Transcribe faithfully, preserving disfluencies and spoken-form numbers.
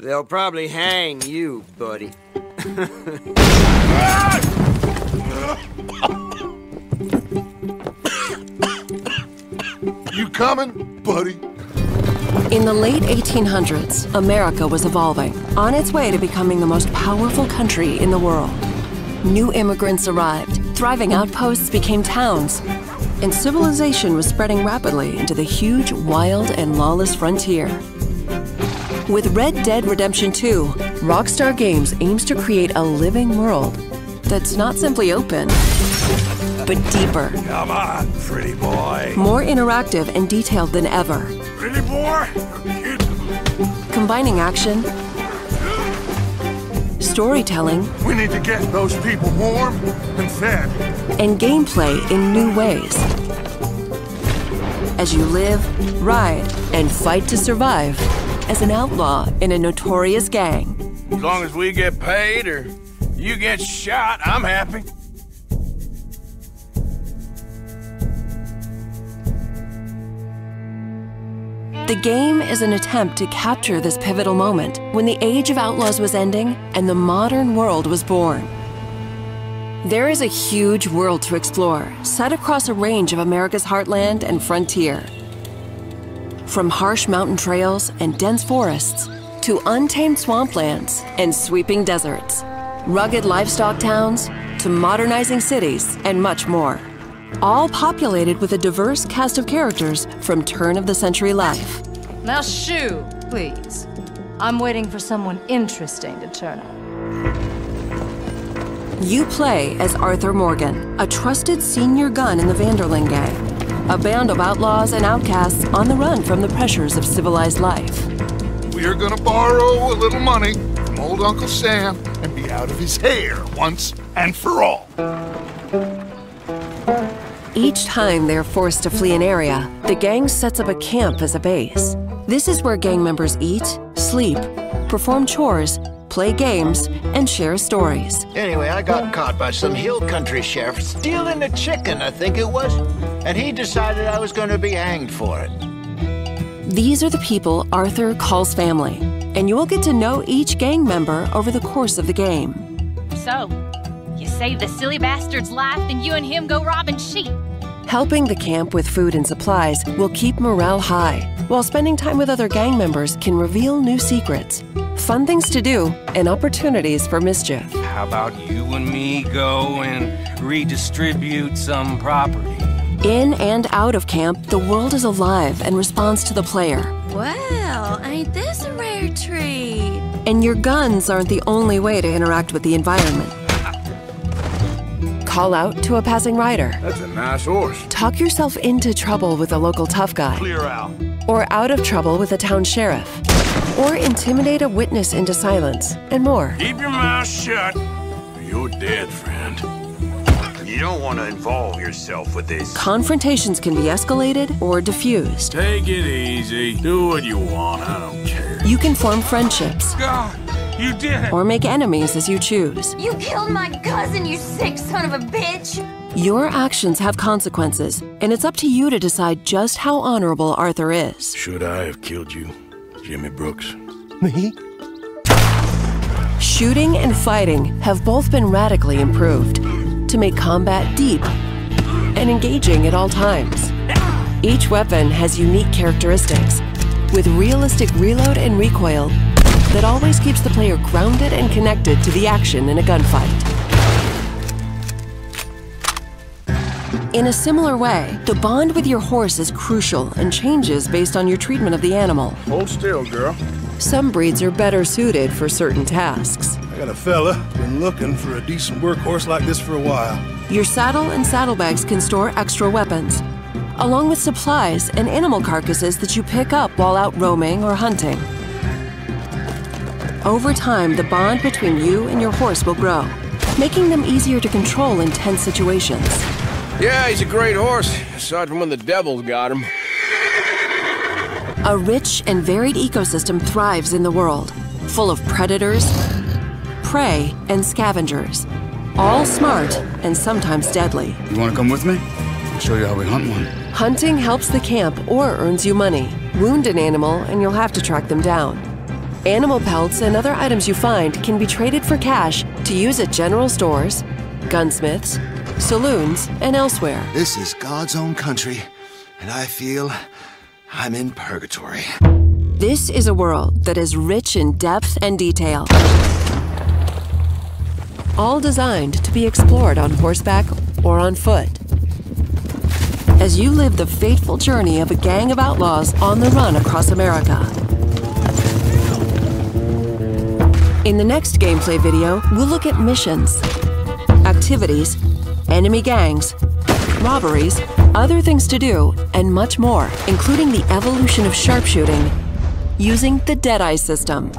They'll probably hang you, buddy. You coming, buddy? In the late eighteen hundreds, America was evolving, on its way to becoming the most powerful country in the world. New immigrants arrived, thriving outposts became towns, and civilization was spreading rapidly into the huge, wild, and lawless frontier. With Red Dead Redemption two, Rockstar Games aims to create a living world that's not simply open, but deeper. Come on, pretty boy. More interactive and detailed than ever. Pretty boy? Combining action, storytelling. We need to get those people warm and fed. And gameplay in new ways. As you live, ride, and fight to survive as an outlaw in a notorious gang. As long as we get paid or you get shot, I'm happy. The game is an attempt to capture this pivotal moment when the age of outlaws was ending and the modern world was born. There is a huge world to explore, set across a range of America's heartland and frontier. From harsh mountain trails and dense forests to untamed swamplands and sweeping deserts, rugged livestock towns to modernizing cities and much more. All populated with a diverse cast of characters from turn-of-the-century life. Now shoo, please. I'm waiting for someone interesting to turn up. You play as Arthur Morgan, a trusted senior gun in the Van der Linde gang, a band of outlaws and outcasts on the run from the pressures of civilized life. We are gonna borrow a little money from old Uncle Sam and be out of his hair once and for all. Each time they're forced to flee an area, the gang sets up a camp as a base. This is where gang members eat, sleep, perform chores, play games, and share stories. Anyway, I got caught by some hill country sheriff stealing a chicken, I think it was, and he decided I was going to be hanged for it. These are the people Arthur calls family, and you will get to know each gang member over the course of the game. So, you save the silly bastard's life, then you and him go robbing sheep. Helping the camp with food and supplies will keep morale high, while spending time with other gang members can reveal new secrets, fun things to do, and opportunities for mischief. How about you and me go and redistribute some property? In and out of camp, the world is alive and responds to the player. Well, ain't this a rare treat? And your guns aren't the only way to interact with the environment. Call out to a passing rider. That's a nice horse. Talk yourself into trouble with a local tough guy. Clear out. Or out of trouble with a town sheriff. Or intimidate a witness into silence, and more. Keep your mouth shut. You're dead, friend. You don't want to involve yourself with this. Confrontations can be escalated or diffused. Take it easy. Do what you want. I don't care. You can form friendships. God. You did it. Or make enemies as you choose. You killed my cousin, you sick son of a bitch! Your actions have consequences, and it's up to you to decide just how honorable Arthur is. Should I have killed you, Jimmy Brooks? Me? Shooting and fighting have both been radically improved to make combat deep and engaging at all times. Each weapon has unique characteristics, with realistic reload and recoil that always keeps the player grounded and connected to the action in a gunfight. In a similar way, the bond with your horse is crucial and changes based on your treatment of the animal. Hold still, girl. Some breeds are better suited for certain tasks. I got a fella been looking for a decent workhorse like this for a while. Your saddle and saddlebags can store extra weapons, along with supplies and animal carcasses that you pick up while out roaming or hunting. Over time, the bond between you and your horse will grow, making them easier to control in tense situations. Yeah, he's a great horse, aside from when the devil's got him. A rich and varied ecosystem thrives in the world, full of predators, prey, and scavengers, all smart and sometimes deadly. You want to come with me? show you how we hunt one. Hunting helps the camp or earns you money. Wound an animal and you'll have to track them down. Animal pelts and other items you find can be traded for cash to use at general stores, gunsmiths, saloons, and elsewhere. This is God's own country, and I feel I'm in purgatory. This is a world that is rich in depth and detail, all designed to be explored on horseback or on foot. As you live the fateful journey of a gang of outlaws on the run across America. In the next gameplay video, we'll look at missions, activities, enemy gangs, robberies, other things to do, and much more, including the evolution of sharpshooting using the Deadeye system.